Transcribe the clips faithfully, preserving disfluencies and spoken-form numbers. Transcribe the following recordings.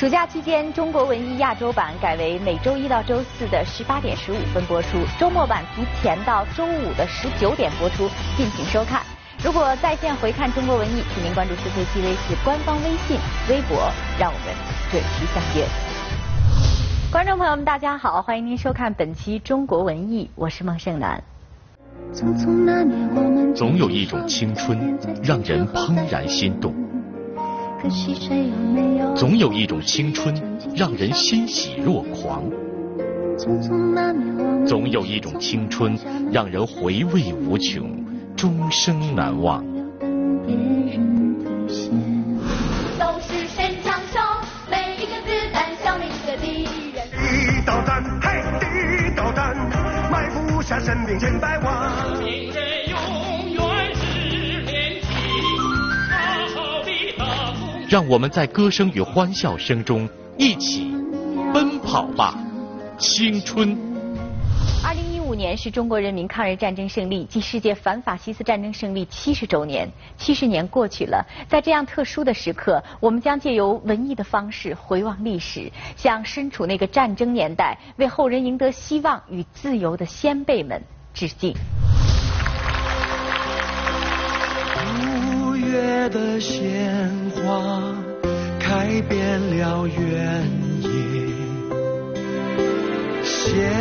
暑假期间，中国文艺亚洲版改为每周一到周四的十八点十五分播出，周末版提前到周五的十九点播出，敬请收看。如果在线回看中国文艺，请您关注 C C T V 是官方微信、微博，让我们准时相约。观众朋友们，大家好，欢迎您收看本期中国文艺，我是孟盛楠。总有一种青春让人怦然心动，总有一种青春让人欣喜若狂，总有一种青春让人回味无穷，终生难忘。都是神枪手，每一个子弹消灭一个敌人。地导弹，嘿，地导弹，埋伏下神兵千百万。明日永远是连襟，大好的大风。让我们在歌声与欢笑声中一起奔跑吧，青春。二零一五年是中国人民抗日战争胜利及世界反法西斯战争胜利七十周年。七十年过去了，在这样特殊的时刻，我们将借由文艺的方式回望历史，向身处那个战争年代、为后人赢得希望与自由的先辈们致敬。五月的鲜花开遍了原野，鲜。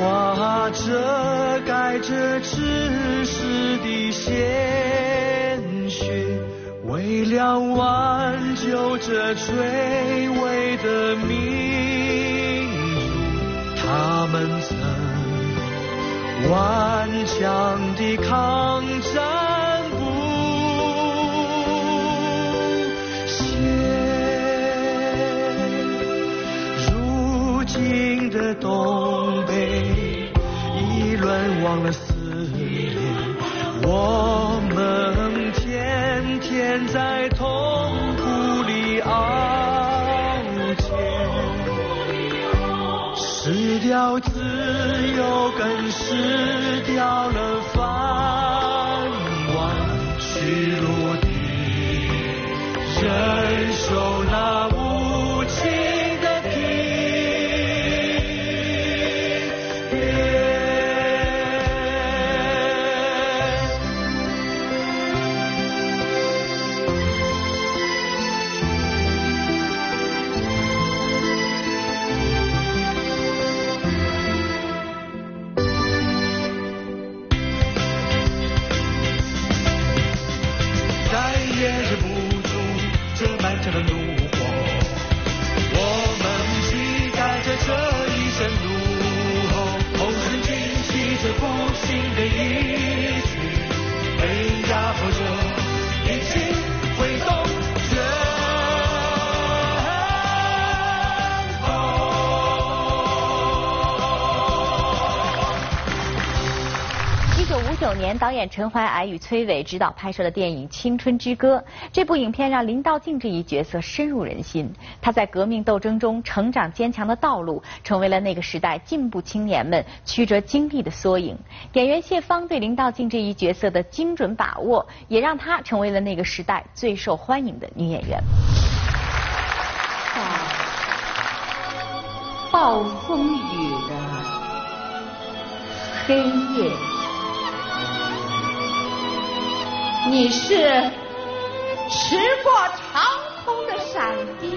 花遮盖着赤湿的鲜血，为了挽救这垂危的民族，他们曾顽强地抗战不懈，如今的东北。忘了思念，我们天天在痛苦里熬煎，失掉自由更失掉了饭碗，屈辱地忍受那无情。九年，导演陈怀皚与崔伟执导拍摄的电影《青春之歌》，这部影片让林道静这一角色深入人心。他在革命斗争中成长坚强的道路，成为了那个时代进步青年们曲折经历的缩影。演员谢芳对林道静这一角色的精准把握，也让她成为了那个时代最受欢迎的女演员。暴风雨的黑夜。你是驰过长空的闪电，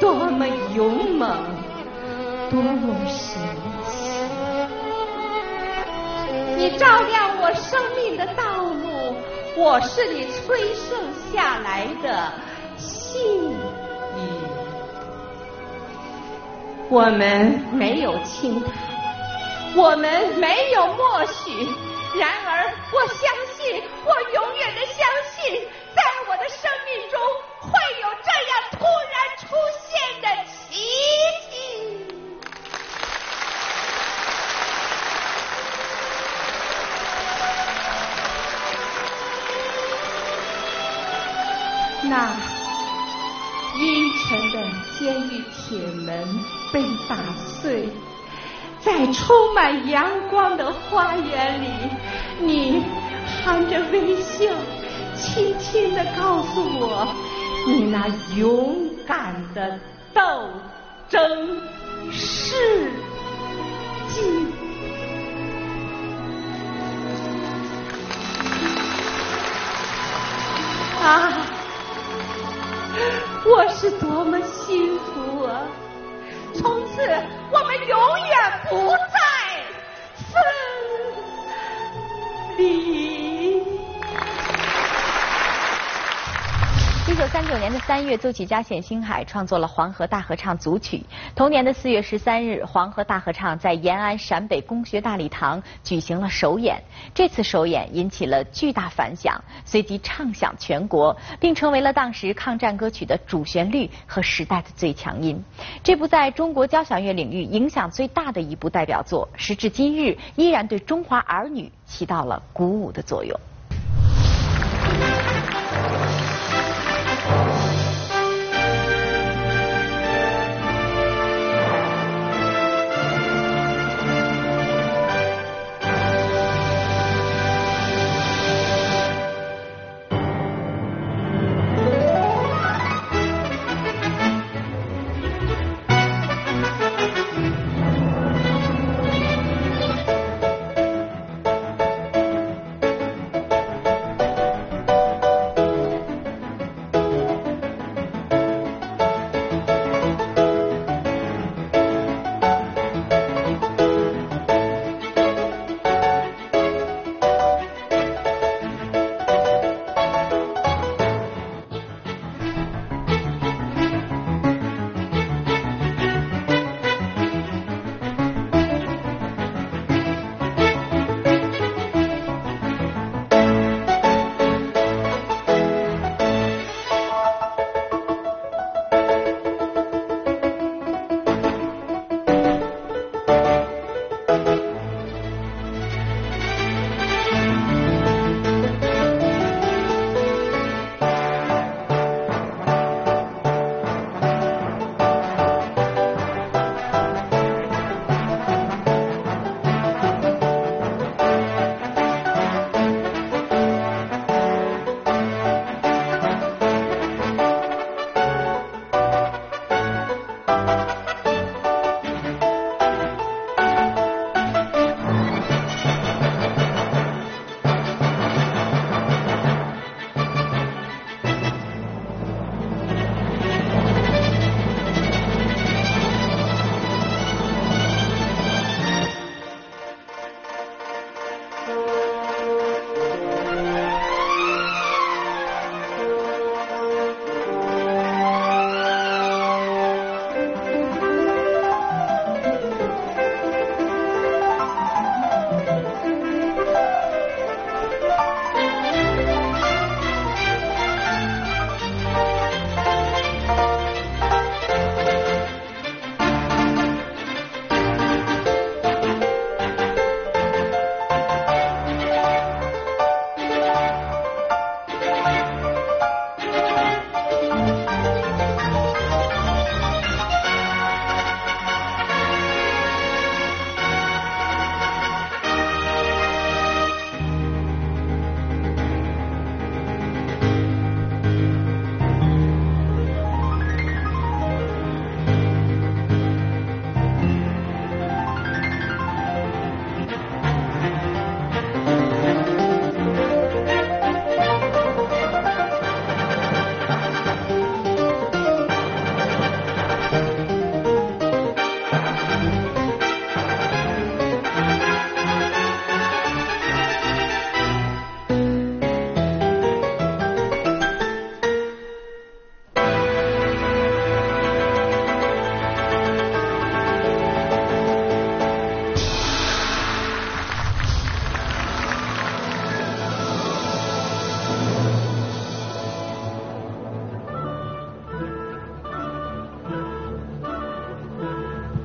多么勇猛，多么神奇！你照亮我生命的道路，我是你催生下来的幸运。我们没有倾吐，我们没有默许。然而，我相信，我永远的相信，在我的生命中会有这样突然出现的奇迹。那阴沉的监狱铁门被打碎。在充满阳光的花园里，你含着微笑，轻轻地告诉我，你那勇敢。敢的斗争事迹。啊，我是多么幸福啊！从此我们永远不再分离。一九三九年的三月，作曲家冼星海创作了《黄河大合唱》组曲。同年的四月十三日，《黄河大合唱》在延安陕北公学大礼堂举行了首演。这次首演引起了巨大反响，随即唱响全国，并成为了当时抗战歌曲的主旋律和时代的最强音。这部在中国交响乐领域影响最大的一部代表作，时至今日依然对中华儿女起到了鼓舞的作用。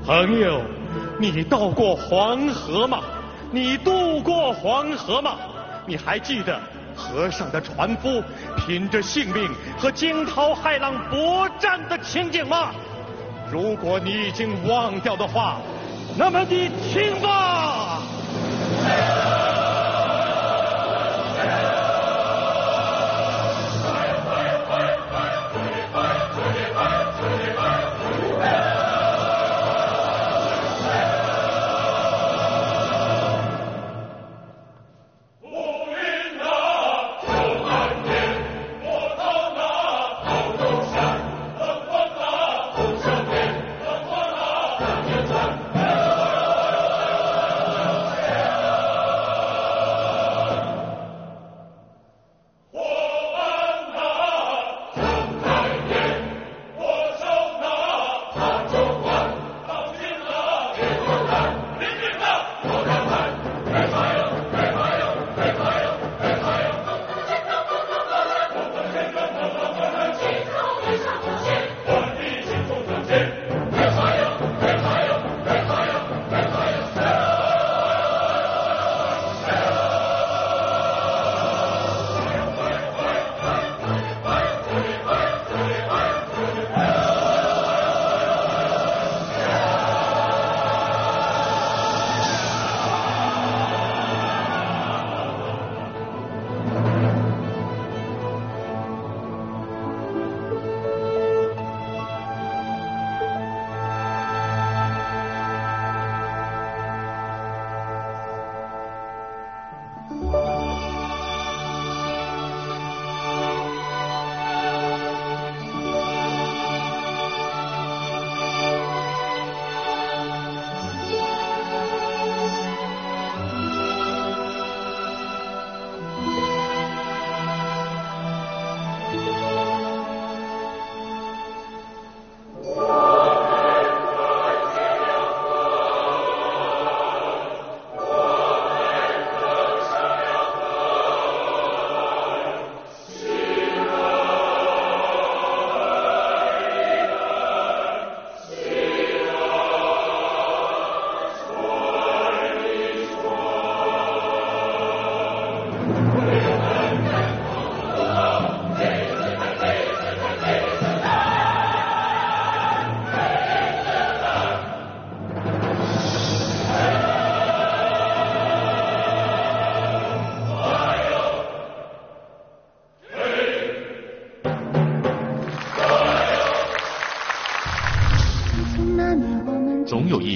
朋友，你到过黄河吗？你渡过黄河吗？你还记得河上的船夫凭着性命和惊涛骇浪搏战的情景吗？如果你已经忘掉的话，那么你听吧。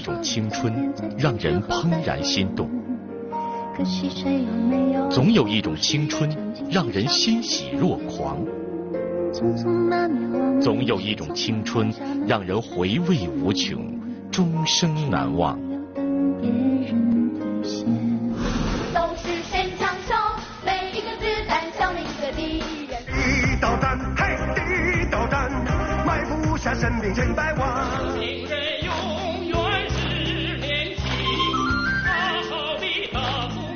种青春，让人怦然心动；总有一种青春，让人欣喜若狂；总有一种青春，让人回味无穷，终生难忘。都是神枪手，每一个子弹伤了一个敌人。地导弹，嘿，地导弹，埋伏下神兵千百万。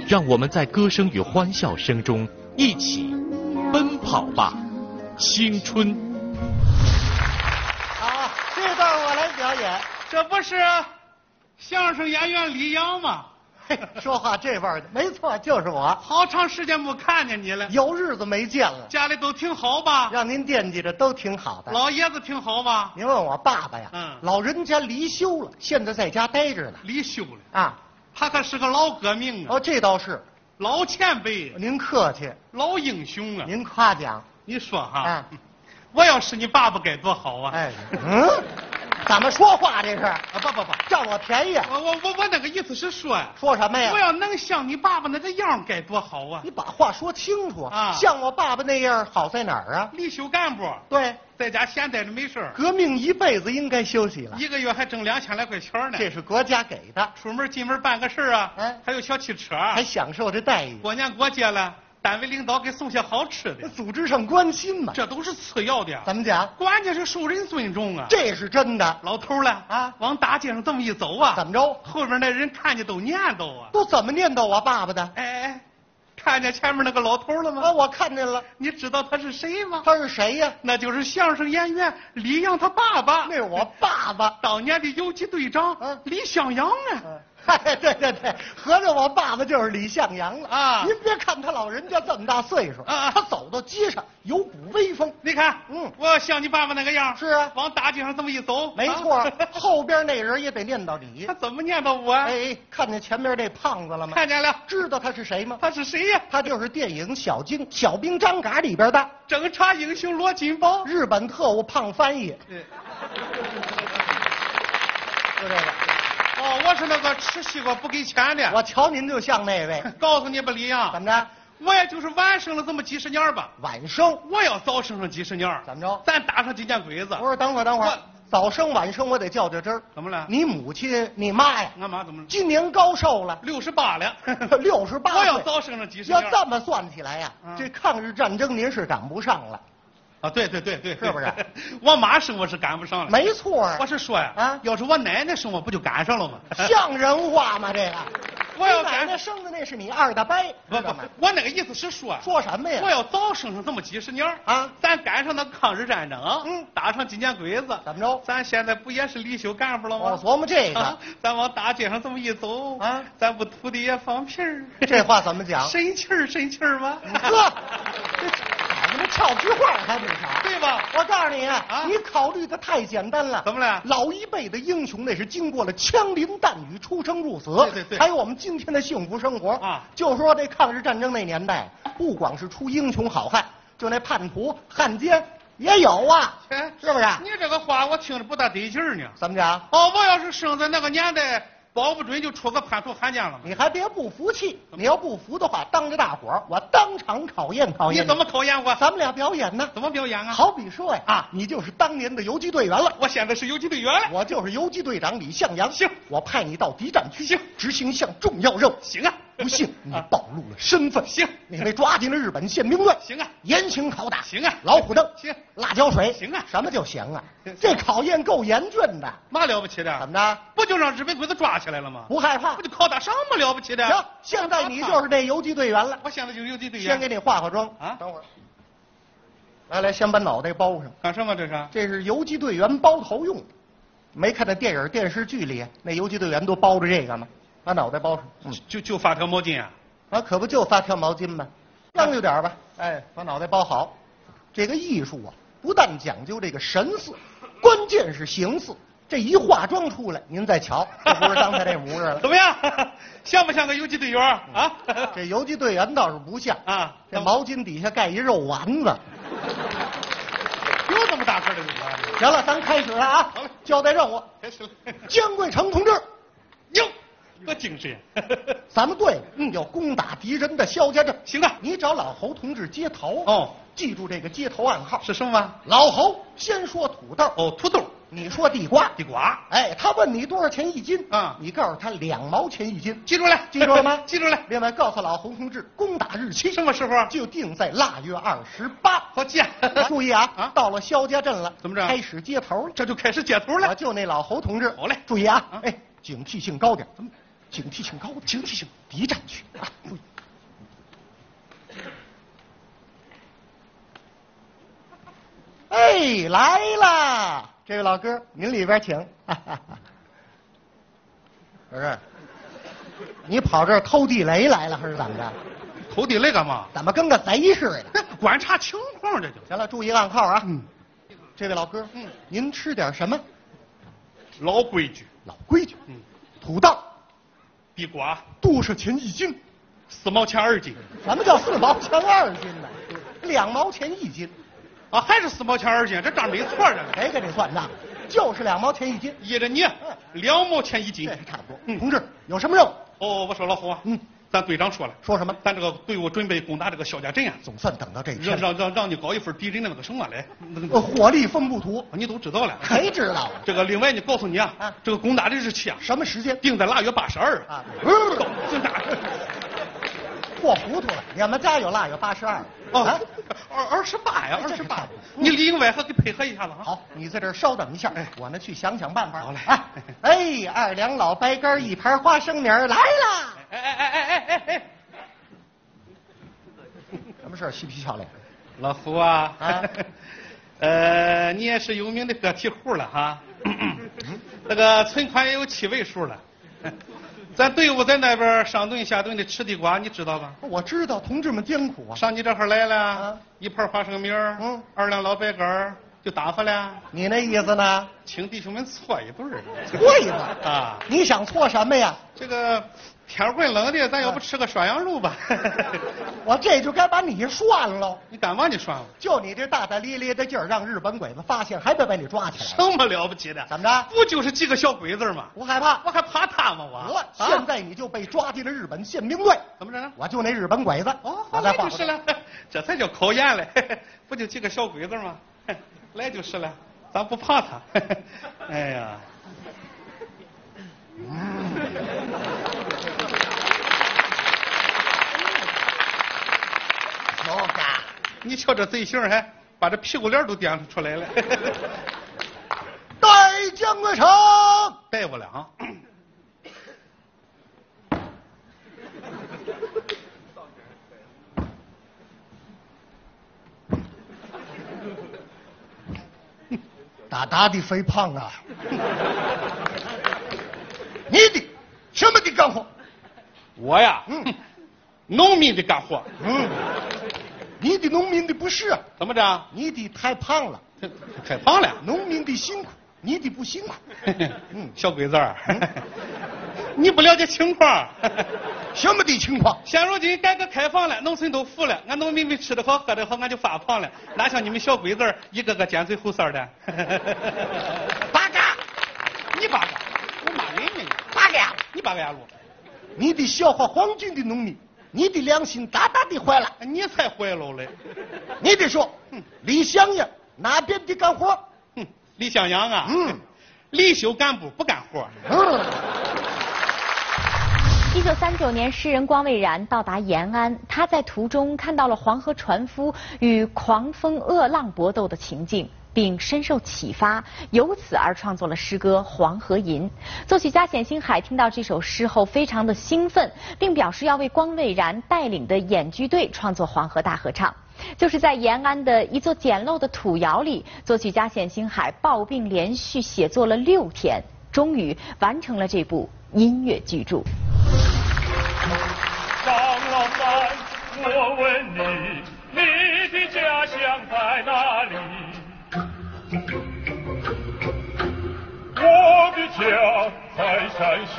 让我们在歌声与欢笑声中一起奔跑吧，青春！好，这段我来表演，这不是相声演员李阳吗？嘿，说话这味儿的，没错，就是我。好长时间不看见你了，有日子没见了。家里都挺好吧？让您惦记着都挺好的。老爷子挺好吧？您问我爸爸呀，嗯，老人家离休了，现在在家待着呢。离休了啊。 他可是个老革命啊！哦，这倒是，老前辈。您客气，老英雄啊！您夸奖。你说哈，啊、我要是你爸爸该多好啊！哎，嗯，怎么说话这是？啊，不不不，占我便宜、啊我。我我我我那个意思是说呀、啊，说什么呀？我要能像你爸爸那个样该多好啊！你把话说清楚啊！像我爸爸那样好在哪儿啊？离休干部。对。 在家闲待着没事儿，革命一辈子应该休息了，一个月还挣两千来块钱呢。这是国家给的，出门进门办个事儿啊，哎，还有小汽车，还享受这待遇。过年过节了，单位领导给送些好吃的，组织上关心嘛，这都是次要的。怎么讲？关键是受人尊重啊，这是真的。老头了啊，往大街上这么一走啊，怎么着？后边那人看见都念叨啊，都怎么念叨我爸爸的？哎哎哎。 看见前面那个老头了吗？啊，我看见了。你知道他是谁吗？他是谁呀？那就是相声演员李阳他爸爸。那是我爸爸，当年的游击队长、啊、李向阳啊。哎，对对对，合着我爸爸就是李向阳了啊！您别看他老人家这么大岁数啊，他走到街上有股威风。你看，嗯，我像你爸爸那个样。是啊，往大街上这么一走，没错，啊、后边那人也得念叨你。他怎么念叨我？哎，看见前面这胖子了吗？看见了，知道他是谁吗？他是谁呀、啊？他就是电影《小兵小兵张嘎》里边的警察英雄罗金宝，日本特务胖翻译。对，就这个。 哦，我是那个吃西瓜不给钱的。我瞧您就像那位。告诉你吧，李阳，怎么着？我也就是晚生了这么几十年吧。晚生？我要早生上几十年。怎么着？咱打上几年鬼子。不是，等会儿，等会儿。早生晚生，我得较较真儿。怎么了？你母亲，你妈呀？俺妈怎么了？今年高寿了？六十八了。六十八。我要早生上几十年。要这么算起来呀，这抗日战争您是赶不上了。 啊，对对对对，是不是？我妈生我是赶不上了。没错，我是说呀，啊，要是我奶奶生我不就赶上了吗？像人话吗？这个，我要奶奶生的那是你二大伯。不不，我那个意思是说，说什么呀？我要早生上这么几十年啊，咱赶上那抗日战争，嗯，打上几年鬼子，怎么着？咱现在不也是离休干部了吗？我琢磨这个，咱往大街上这么一走啊，咱不吐的也放屁儿。这话怎么讲？生气儿，生气儿吗？呵。 你们俏皮话还不少，对吧？我告诉你啊，你考虑的太简单了。怎么了？老一辈的英雄那是经过了枪林弹雨、出生入死，对对对，还有我们今天的幸福生活啊。就说这抗日战争那年代，不光是出英雄好汉，就那叛徒、汉奸也有啊，是不是？你这个话我听着不大得劲儿呢。怎么讲？哦，我要是生在那个年代。 保不准就出个叛徒汉奸了。你还别不服气，你要不服的话，当着大伙儿，我当场考验考验你。你怎么考验我？咱们俩表演呢？怎么表演啊？好比说呀，啊，你就是当年的游击队员了，我现在是游击队员了，我就是游击队长李向阳。行，我派你到敌占区，行，执行一项重要任务。行啊，不幸你暴露了身份，行，你被抓进了日本宪兵队，行啊，严刑拷打，行啊，老虎凳，行，辣椒水，行啊，什么就行啊？这考验够严峻的，嘛了不起的？怎么着？不就让日本鬼子抓起来？ 起来了吗？不害怕，不就拷打什么了不起的？行，现在你就是那游击队员了。我现在就是游击队员。先给你化化妆啊！等会儿，来来，先把脑袋包上。干什么这是？这是游击队员包头用。没看那电影电视剧里那游击队员都包着这个吗？把脑袋包上。嗯，就就发条毛巾啊？啊，可不就发条毛巾吗？让着点吧。哎，把脑袋包好。这个艺术啊，不但讲究这个神似，关键是形似。 这一化妆出来，您再瞧，这不是刚才那模样了。怎么样？像不像个游击队员啊？这游击队员倒是不像啊。这毛巾底下盖一肉丸子，有这么大事儿的吗？行了，咱开始了啊！交代任务。开始了。姜桂成同志，哟，多精神！咱们队有攻打敌人的萧家镇。行啊，你找老侯同志接头。哦，记住这个接头暗号是什么？老侯先说土豆。哦，土豆。你说地瓜，地瓜。哎，他问你多少钱一斤啊？你告诉他两毛钱一斤。记住了，记住了吗？记住了。另外告诉老侯同志，攻打日期什么时候？就定在腊月二十八。好记。注意啊啊！到了萧家镇了，怎么着？开始接头了，这就开始接头了。就那老侯同志。好嘞，注意啊！哎。警惕性高点，怎么？警惕性高点，警惕性敌占区啊！哎，来啦！这位老哥，您里边请。不是，你跑这儿偷地雷来了，还是怎么着？偷地雷干嘛？怎么跟个贼似的？管察情况这就行了。注意暗号啊！嗯，这位老哥，嗯，您吃点什么？老规矩。老规矩，嗯，土豆、地瓜多少钱一斤？四毛钱二斤。什么叫四毛钱二斤呢？两毛钱一斤，啊，还是四毛钱二斤，这账没错的。谁给你算账？就是两毛钱一斤。依着你，两毛钱一斤，这是差不多。嗯，同志有什么任务？哦，我说老侯啊，嗯，咱队长说了，说什么？咱这个队伍准备攻打这个萧家镇啊，总算等到这一天。让让让你搞一份敌人的那个什么来？火力分布图。你都知道了？谁知道？这个另外你告诉你啊，这个攻打的日期啊，什么时间？定在腊月八十二啊。不是，真打。破糊涂了，你们家有腊月八十二？啊，二二十八呀，二十八。你另外还给配合一下子啊。好，你在这儿稍等一下，我呢去想想办法。好嘞。哎，二两老白干，一盘花生米儿，来啦！哎哎哎哎哎哎哎！什么事儿？嬉皮笑脸。老胡啊，啊呃，你也是有名的个体户了哈，那个存款也有七位数了。咱队伍在那边上顿下顿的吃地瓜，你知道吧？我知道，同志们艰苦啊！上你这会儿来了，啊、一盘花生米儿，嗯，二两老白干就打发了。你那意思呢？请弟兄们搓一顿儿。搓一顿啊！你想搓什么呀？这个天怪冷的，咱要不吃个涮羊肉吧？我这就该把你涮了。你干嘛你涮我？就你这大大咧咧的劲儿，让日本鬼子发现，还得把你抓起来。什么了不起的？怎么着？不就是几个小鬼子吗？我害怕，我还怕他吗？我我现在你就被抓进了日本宪兵队。怎么着？我就那日本鬼子。哦，来就是了，这才叫考验嘞！不就几个小鬼子吗？来就是了，咱不怕他。哎呀。老哥，你瞧这贼性还把这屁股脸都点出来了。带将个城，带我俩啊！大大的肥胖啊！你的什么的干活？我呀，嗯，农民的干活。嗯，你的农民的不是怎么着？你的太胖了，太胖了。农民的辛苦，你的不辛苦。嗯，小鬼子儿，你不了解情况。什么的情况？现如今改革开放了，农村都富了，俺农民们吃得好喝得好，俺就发胖了，哪像你们小鬼子儿一个个尖嘴猴腮的。八嘎！你八嘎！你八个牙路，你得笑话皇军的农民，你的良心大大的坏了，你才坏了嘞！你得说，李向阳哪边的干活？哼，李向阳啊，嗯，离休干部不干活。一九三九年，诗人光未然到达延安，他在途中看到了黄河船夫与狂风恶浪搏斗的情景。并深受启发，由此而创作了诗歌《黄河吟》。作曲家冼星海听到这首诗后非常的兴奋，并表示要为光未然带领的演剧队创作《黄河大合唱》。就是在延安的一座简陋的土窑里，作曲家冼星海抱病连续写作了六天，终于完成了这部音乐巨著。张老三，我问你，你的家乡在哪里？我的家在陕西，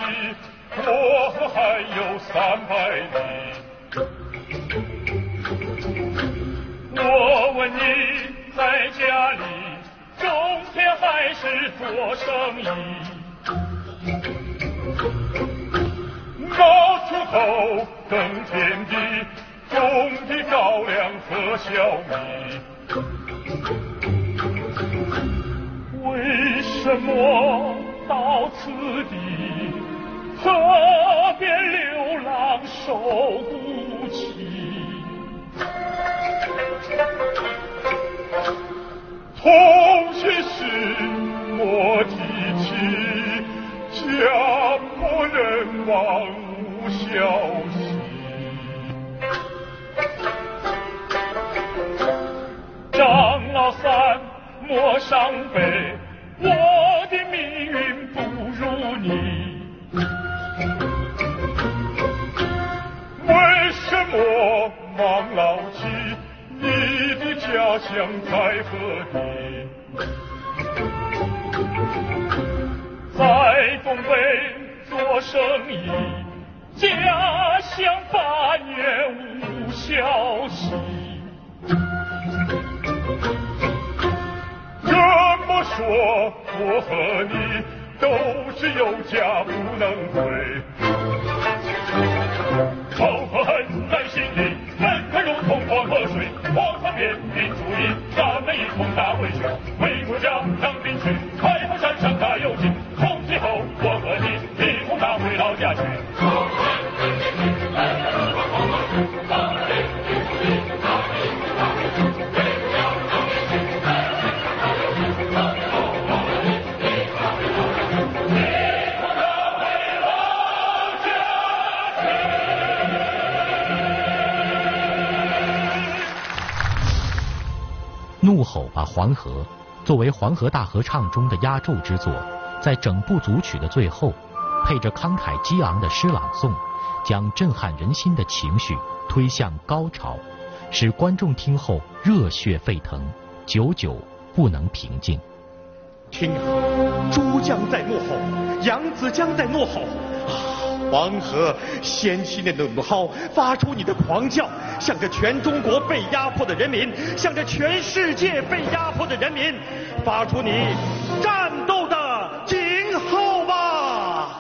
我和还有三百里。我问你在家里，种田还是做生意？高出头，耕田地，种的高粱和小米。为什么到此地，河边流浪手孤泣？同学是莫提起，家破人亡无消息。张老三莫伤悲，我的命运不如你。为什么王老七，你的家乡在何地？在东北做生意，家乡八年无消息。这么说，我和你都是有家不能回。仇和恨在心里，恨可如同黄河水，黄河边民族义，咱们一同打回去，为国家当兵去，开封山上打游击。怒吼把黄河作为黄河大合唱中的压轴之作，在整部组曲的最后，配着慷慨激昂的诗朗诵，将震撼人心的情绪推向高潮，使观众听后热血沸腾，久久不能平静。听啊，珠江在怒吼，扬子江在怒吼啊！黄河掀起你的怒吼，发出你的狂叫，向着全中国被压迫的人民，向着全世界被压迫的人民，发出你战斗的警号吧！